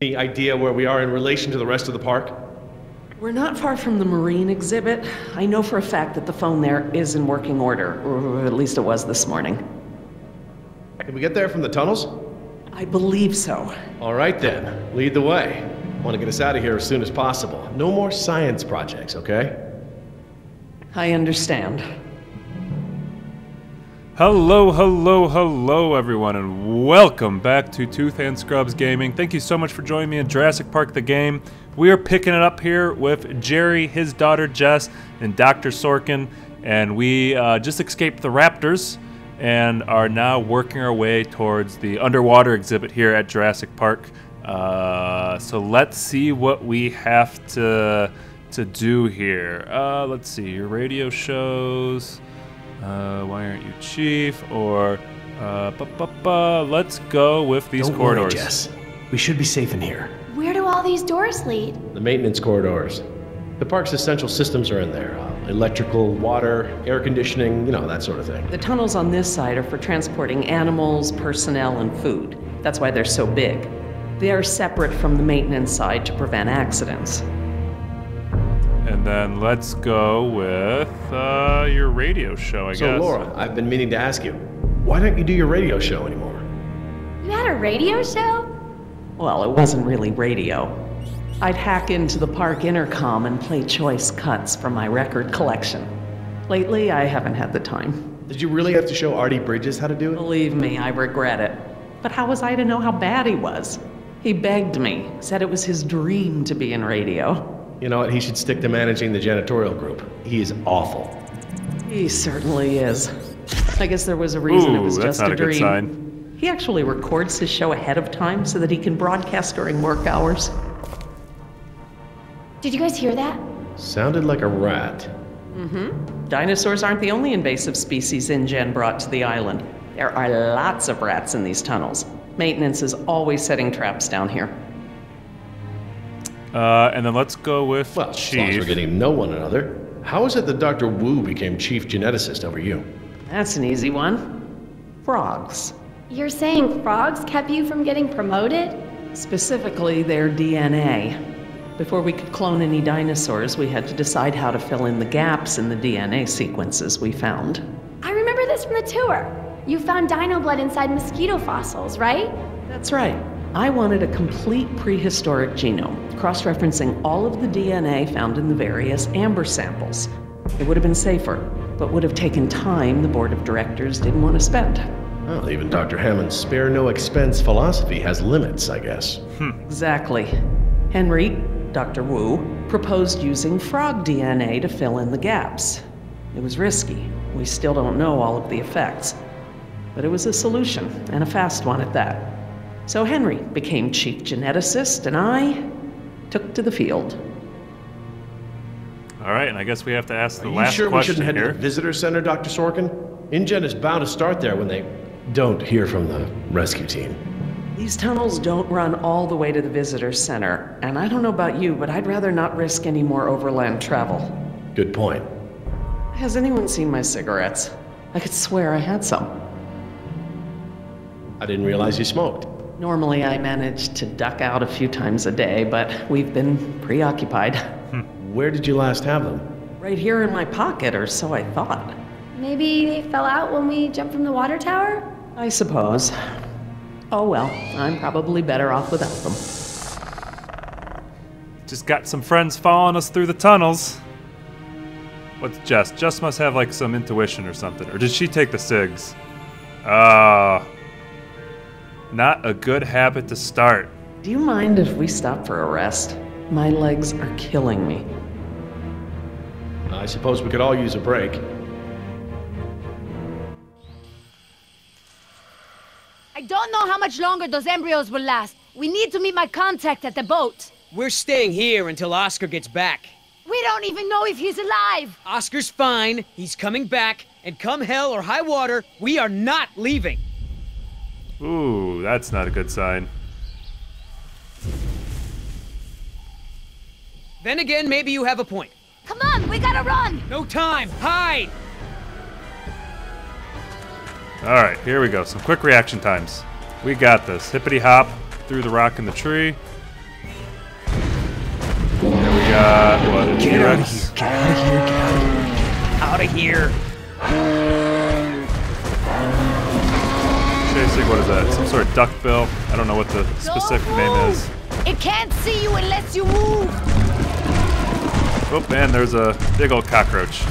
Any idea where we are in relation to the rest of the park? We're not far from the marine exhibit. I know for a fact that the phone there is in working order, or at least it was this morning. Can we get there from the tunnels? I believe so. All right then, lead the way. I want to get us out of here as soon as possible. No more science projects, okay? I understand. Hello, hello, hello everyone, and welcome back to Tooth and Scrubs Gaming. Thank you so much for joining me in Jurassic Park the game. We are picking it up here with Jerry, his daughter Jess, and Dr. Sorkin, and we just escaped the raptors and are now working our way towards the underwater exhibit here at Jurassic Park. So let's see what we have to do here. Let's see, your radio shows. Why aren't you chief? Or let's go with these corridors. Don't worry, Jess. We should be safe in here. Where do all these doors lead? The maintenance corridors. The park's essential systems are in there. Electrical, water, air conditioning, you know, that sort of thing. The tunnels on this side are for transporting animals, personnel, and food. That's why they're so big. They are separate from the maintenance side to prevent accidents. And then let's go with your radio show, I guess. So Laura, I've been meaning to ask you, why don't you do your radio show anymore? You had a radio show? Well, it wasn't really radio. I'd hack into the park intercom and play choice cuts from my record collection. Lately, I haven't had the time. Did you really have to show Artie Bridges how to do it? Believe me, I regret it. But how was I to know how bad he was? He begged me, said it was his dream to be in radio. You know what, he should stick to managing the janitorial group. He is awful. He certainly is. I guess there was a reason it was just a dream. That's not a good sign. He actually records his show ahead of time so that he can broadcast during work hours. Did you guys hear that? Sounded like a rat. Mm-hmm. Dinosaurs aren't the only invasive species InGen brought to the island. There are lots of rats in these tunnels. Maintenance is always setting traps down here. And then let's go with Chief. Well, as long as we're getting to know one another, how is it that Dr. Wu became chief geneticist over you? That's an easy one. Frogs. You're saying frogs kept you from getting promoted? Specifically, their DNA. Before we could clone any dinosaurs, we had to decide how to fill in the gaps in the DNA sequences we found. I remember this from the tour. You found dino blood inside mosquito fossils, right? That's right. I wanted a complete prehistoric genome, cross-referencing all of the DNA found in the various amber samples. It would have been safer, but would have taken time the board of directors didn't want to spend. Well, even Dr. Hammond's spare no expense philosophy has limits, I guess. Exactly. Henry, Dr. Wu, proposed using frog DNA to fill in the gaps. It was risky. We still don't know all of the effects. But it was a solution, and a fast one at that. So Henry became chief geneticist, and I took to the field. All right, and I guess we have to ask the last question here. Are you sure we shouldn't head to the visitor center, Dr. Sorkin? InGen is bound to start there when they don't hear from the rescue team. These tunnels don't run all the way to the visitor center, and I don't know about you, but I'd rather not risk any more overland travel. Good point. Has anyone seen my cigarettes? I could swear I had some. I didn't realize you smoked. Normally, I manage to duck out a few times a day, but we've been preoccupied. Where did you last have them? Right here in my pocket, or so I thought. Maybe they fell out when we jumped from the water tower? I suppose. Oh well, I'm probably better off without them. Just got some friends following us through the tunnels. What's Jess? Jess must have like some intuition or something. Or did she take the cigs? Not a good habit to start. Do you mind if we stop for a rest? My legs are killing me. I suppose we could all use a break. I don't know how much longer those embryos will last. We need to meet my contact at the boat. We're staying here until Oscar gets back. We don't even know if he's alive. Oscar's fine. He's coming back. And come hell or high water, we are not leaving. Ooh, that's not a good sign. Then again, maybe you have a point. Come on, we gotta run! No time! Hide! Alright, here we go. Some quick reaction times. We got this. Hippity hop through the rock in the tree. got what? Get out of here! Get out of here! Get out of here! Out of here! Chasing, what is that? Some sort of duckbill? I don't know what the specific name is. It can't see you unless you move. Oh man, there's a big old cockroach.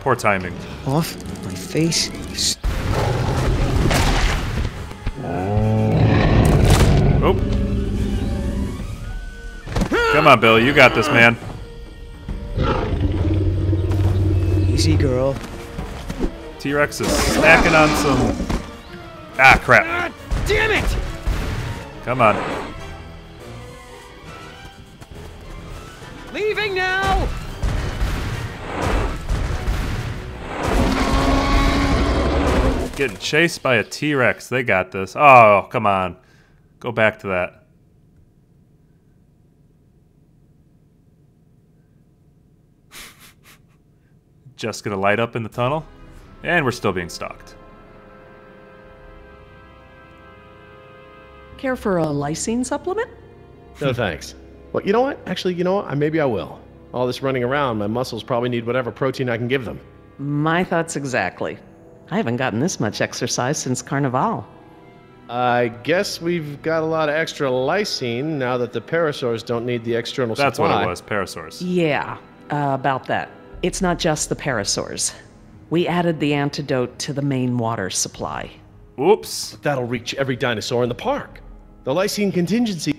Poor timing. Off my face. Oh. Come on, Billy. You got this, man. Easy, girl. T-Rex is snacking on some... Ah, crap. Damn it! Come on. Leaving now! Getting chased by a T-Rex. They got this. Oh, come on. Go back to that. Just gonna light up in the tunnel. And we're still being stalked. Care for a lysine supplement? No thanks. Well, you know what? Actually, you know what? Maybe I will. All this running around, my muscles probably need whatever protein I can give them. My thoughts exactly. I haven't gotten this much exercise since Carnival. I guess we've got a lot of extra lysine now that the Parasaurs don't need the external supply. That's what it was, Parasaurs. Yeah, about that. It's not just the Parasaurs. We added the antidote to the main water supply. Oops. That'll reach every dinosaur in the park. The lysine contingency.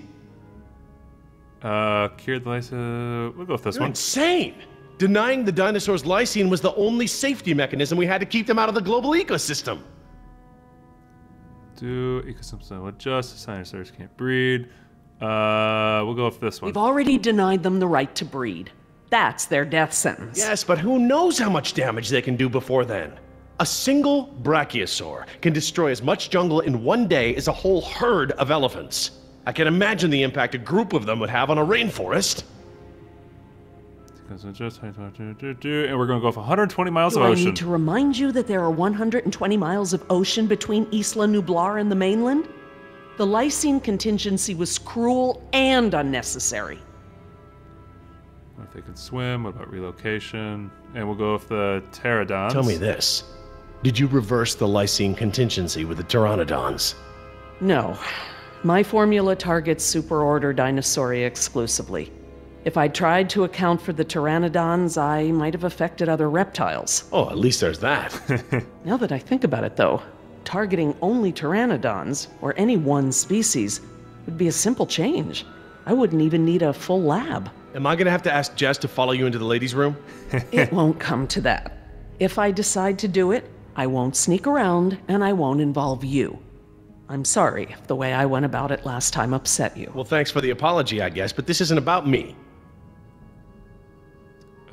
Cured the lysine. We'll go with this one. Insane! Denying the dinosaurs lysine was the only safety mechanism we had to keep them out of the global ecosystem. Do ecosystem adjust? Dinosaurs can't breed. We'll go with this one. We've already denied them the right to breed. That's their death sentence. Yes, but who knows how much damage they can do before then? A single brachiosaur can destroy as much jungle in one day as a whole herd of elephants. I can imagine the impact a group of them would have on a rainforest. And we're going to go for 120 miles of ocean. Do I need to remind you that there are 120 miles of ocean between Isla Nublar and the mainland? The lysine contingency was cruel and unnecessary. What if they can swim? What about relocation? And we'll go with the pterodons. Tell me this. Did you reverse the lysine contingency with the pteranodons? No. My formula targets superorder dinosauria exclusively. If I tried to account for the pteranodons, I might have affected other reptiles. Oh, at least there's that. Now that I think about it, though, targeting only pteranodons, or any one species, would be a simple change. I wouldn't even need a full lab. Am I going to have to ask Jess to follow you into the ladies' room? It won't come to that. If I decide to do it, I won't sneak around, and I won't involve you. I'm sorry if the way I went about it last time upset you. Well, thanks for the apology, I guess, but this isn't about me.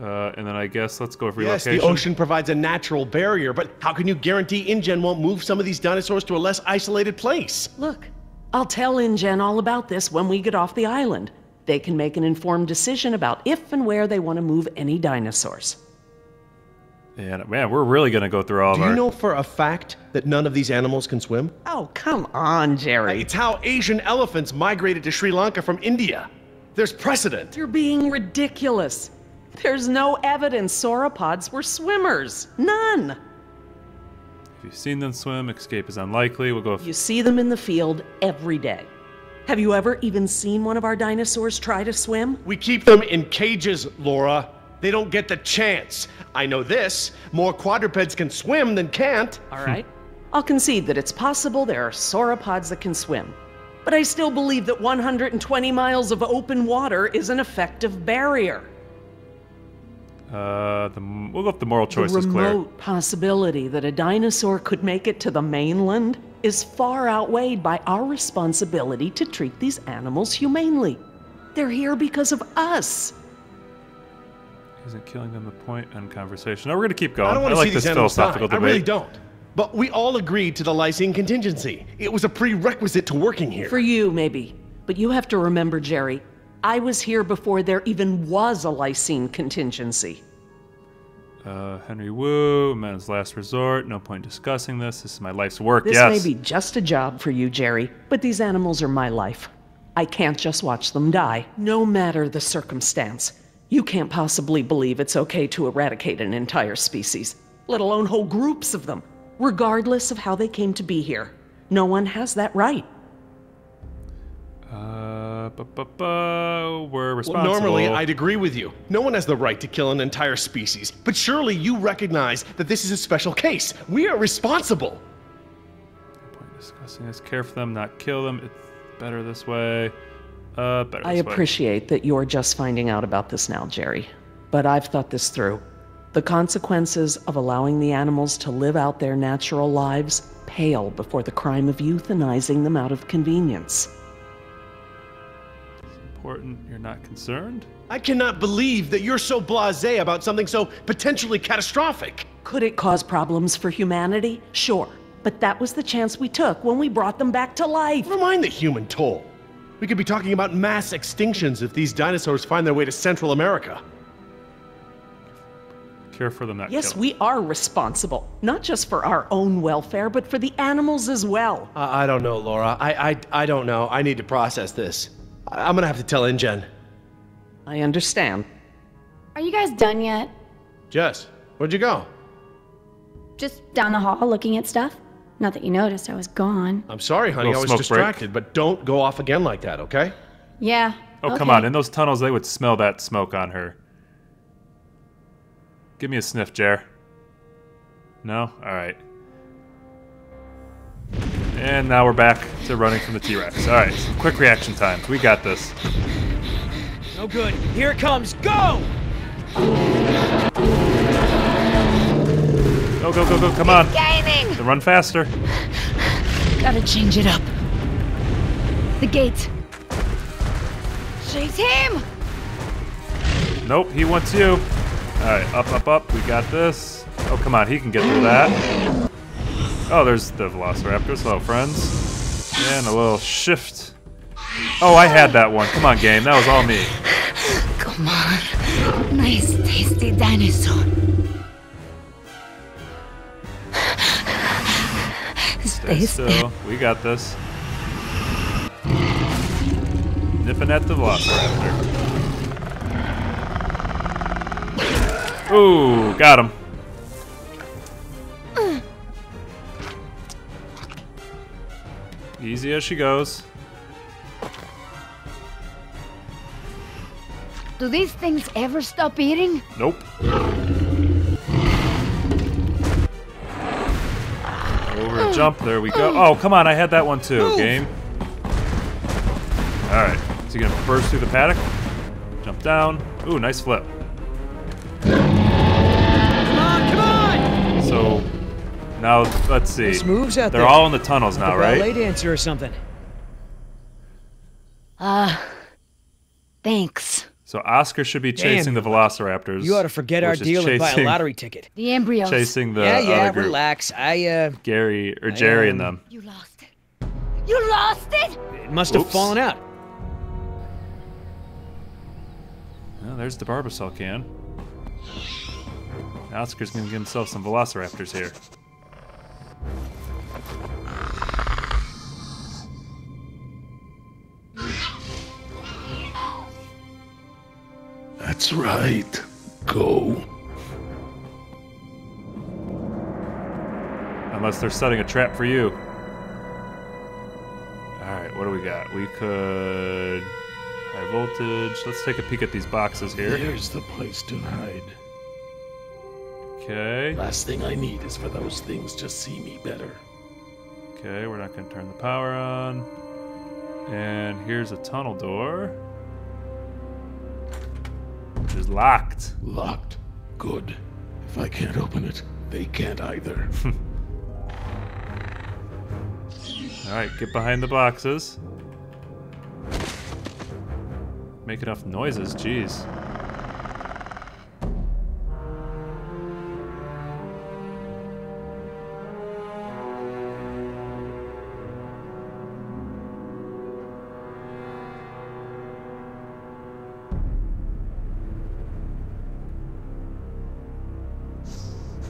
And then I guess let's go for relocation. Yes, the ocean provides a natural barrier, but how can you guarantee InGen won't move some of these dinosaurs to a less isolated place? Look, I'll tell InGen all about this when we get off the island. They can make an informed decision about if and where they want to move any dinosaurs. And man, we're really going to go through all of our... Do you know for a fact that none of these animals can swim? Oh, come on, Jerry. It's how Asian elephants migrated to Sri Lanka from India. There's precedent. You're being ridiculous. There's no evidence sauropods were swimmers. None. If you've seen them swim, escape is unlikely. We'll go... You see them in the field every day. Have you ever even seen one of our dinosaurs try to swim? We keep them in cages, Laura. They don't get the chance. I know this. More quadrupeds can swim than can't. All right. I'll concede that it's possible there are sauropods that can swim. But I still believe that 120 miles of open water is an effective barrier. We'll go with the moral choice is clear. The remote possibility that a dinosaur could make it to the mainland is far outweighed by our responsibility to treat these animals humanely. They're here because of us. Isn't killing them the point in conversation? No, we're going to keep going. I don't want to see these animals die. I really don't. But we all agreed to the lysine contingency. It was a prerequisite to working here. For you, maybe. But you have to remember, Jerry, I was here before there even was a lysine contingency. Henry Wu, man's last resort. No point discussing this. This is my life's work. This may be just a job for you, Jerry, but these animals are my life. I can't just watch them die, no matter the circumstance. You can't possibly believe it's okay to eradicate an entire species, let alone whole groups of them, regardless of how they came to be here. No one has that right. We're responsible. Well, normally, I'd agree with you. No one has the right to kill an entire species, but surely you recognize that this is a special case. We are responsible. No point in discussing this. Care for them, not kill them. It's better this way. I appreciate that you're just finding out about this now, Jerry, but I've thought this through. The consequences of allowing the animals to live out their natural lives pale before the crime of euthanizing them out of convenience. Important, you're not concerned? I cannot believe that you're so blasé about something so potentially catastrophic. Could it cause problems for humanity? Sure, but that was the chance we took when we brought them back to life. Never mind the human toll. We could be talking about mass extinctions if these dinosaurs find their way to Central America. Care for them, not kill them. Yes, we are responsible, not just for our own welfare, but for the animals as well. I don't know, Laura. I don't know. I need to process this. I'm gonna have to tell InGen. I understand. Are you guys done yet? Jess, where'd you go? Just down the hall looking at stuff. Not that you noticed, I was gone. I'm sorry, honey, I was distracted, but don't go off again like that, okay? Yeah. Oh, okay. Come on, in those tunnels, they would smell that smoke on her. Give me a sniff, Jer. No? Alright. And now we're back to running from the T-Rex. Alright, quick reaction times. We got this. No good. Here it comes. Go! Go, go, go, go, come on. Gaming. Then run faster. Gotta change it up. The gates. Chase him! Nope, he wants you. Alright, up, up, up. We got this. Oh, come on, he can get through that. Oh, there's the Velociraptors. Hello, friends. And a little shift. Oh, I had that one. Come on, game. That was all me. Come on. Nice, tasty dinosaur. Stay still. We got this. Nipping at the Velociraptor. Ooh, got him. Easy as she goes. Do these things ever stop eating? Nope. Over jump, there we go. Oh, come on, I had that one too, game. Alright, is he gonna burst through the paddock? Jump down. Ooh, nice flip. Come on, come on! So, now, let's see. They're all in the tunnels now, right? Ballet dancer or something. Thanks. So Oscar should be chasing the Velociraptors. You ought to forget our deal and buy a lottery ticket. The embryos. Chasing the other group. Relax. Gary or Jerry and them. You lost it. You lost it? It must have fallen out. Well, there's the Barbasol can. Oscar's gonna get himself some Velociraptors here. That's right. Go. Unless they're setting a trap for you. Alright, what do we got? We could... high voltage. Let's take a peek at these boxes here. Here's the place to hide. Okay. Last thing I need is for those things to see me better. Okay, we're not going to turn the power on. And here's a tunnel door. Which is locked. Locked. Good. If I can't open it, they can't either. Alright, get behind the boxes. Make enough noises, jeez.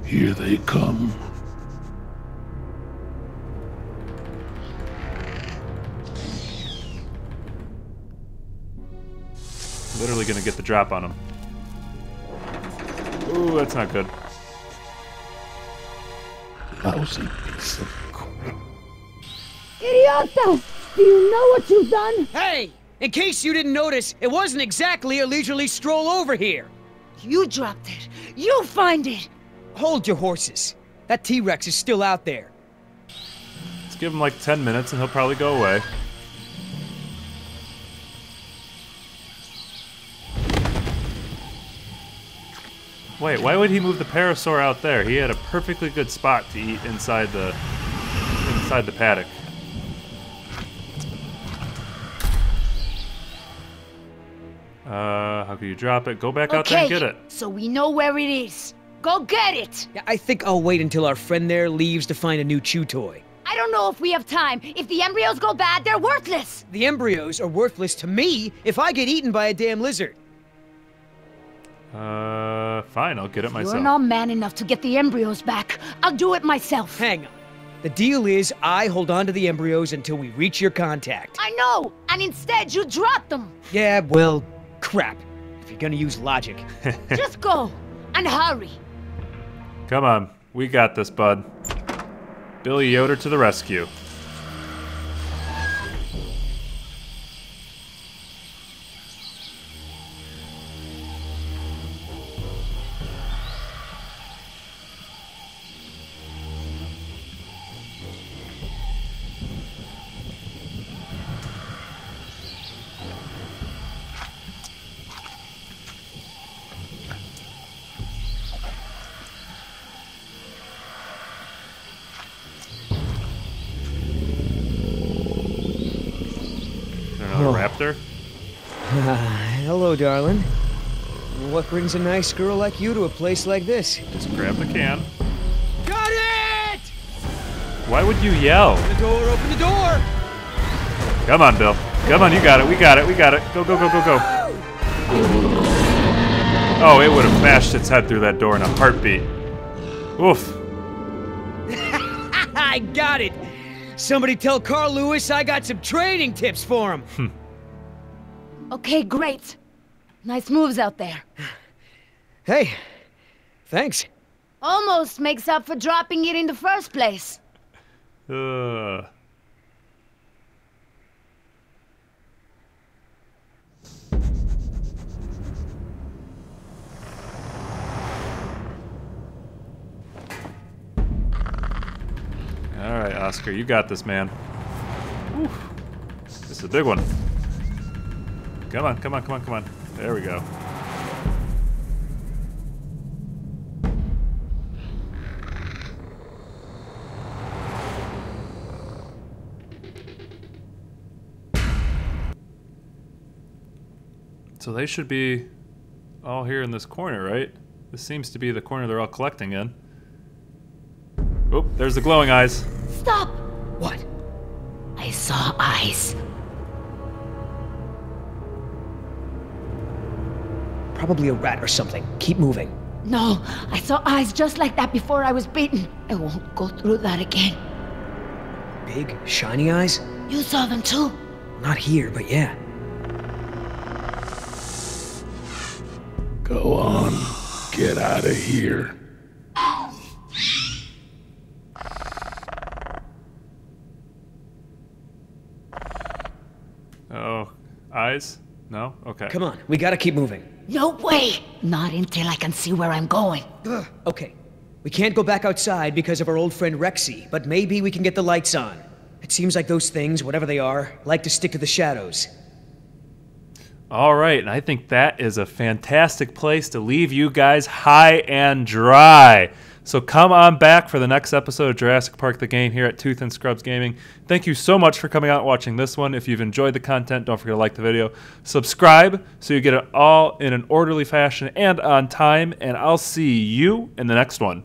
Here they come. Literally gonna get the drop on him. Ooh, that's not good. Lousy piece of crap. Idioto! Do you know what you've done? Hey! In case you didn't notice, it wasn't exactly a leisurely stroll over here. You dropped it. You find it. Hold your horses. That T-Rex is still out there. Let's give him like 10 minutes and he'll probably go away. Wait, why would he move the Parasaur out there? He had a perfectly good spot to eat inside the paddock. How can you drop it? Go back out there and get it. So we know where it is. Go get it! I think I'll wait until our friend there leaves to find a new chew toy. I don't know if we have time. If the embryos go bad, they're worthless! The embryos are worthless to me if I get eaten by a damn lizard. Fine, I'll get it myself. You're not man enough to get the embryos back. I'll do it myself. Hang on. The deal is, I hold on to the embryos until we reach your contact. I know! And instead, you drop them! Yeah, well... crap, if you're gonna use logic. Just go, and hurry. Come on, we got this, bud. Billy Yoder to the rescue. Hello, darling. What brings a nice girl like you to a place like this? Just grab the can. Got it! Why would you yell? Open the door, open the door! Come on, Bill. Come on, you got it, we got it, we got it. Go, go, go, go, go. Oh, it would have bashed its head through that door in a heartbeat. Oof. I got it. Somebody tell Carl Lewis I got some training tips for him. Okay, great. Nice moves out there. Hey, thanks. Almost makes up for dropping it in the first place. All right, Oscar, you got this, man. Whew. This is a big one. Come on, come on, come on, come on. There we go. So they should be all here in this corner, right? This seems to be the corner they're all collecting in. Oop, there's the glowing eyes. Stop! What? I saw eyes. Probably a rat or something. Keep moving. No, I saw eyes just like that before I was bitten. I won't go through that again. Big, shiny eyes? You saw them too? Not here, but yeah. Go on. Get out of here. Oh, eyes? No? Okay. Come on, we gotta keep moving. No way! Not until I can see where I'm going. Ugh. Okay, we can't go back outside because of our old friend Rexy, but maybe we can get the lights on. It seems like those things, whatever they are, like to stick to the shadows. All right, and I think that is a fantastic place to leave you guys high and dry. So come on back for the next episode of Jurassic Park the Game here at Tooth and Scrubs Gaming. Thank you so much for coming out and watching this one. If you've enjoyed the content, don't forget to like the video. Subscribe so you get it all in an orderly fashion and on time. And I'll see you in the next one.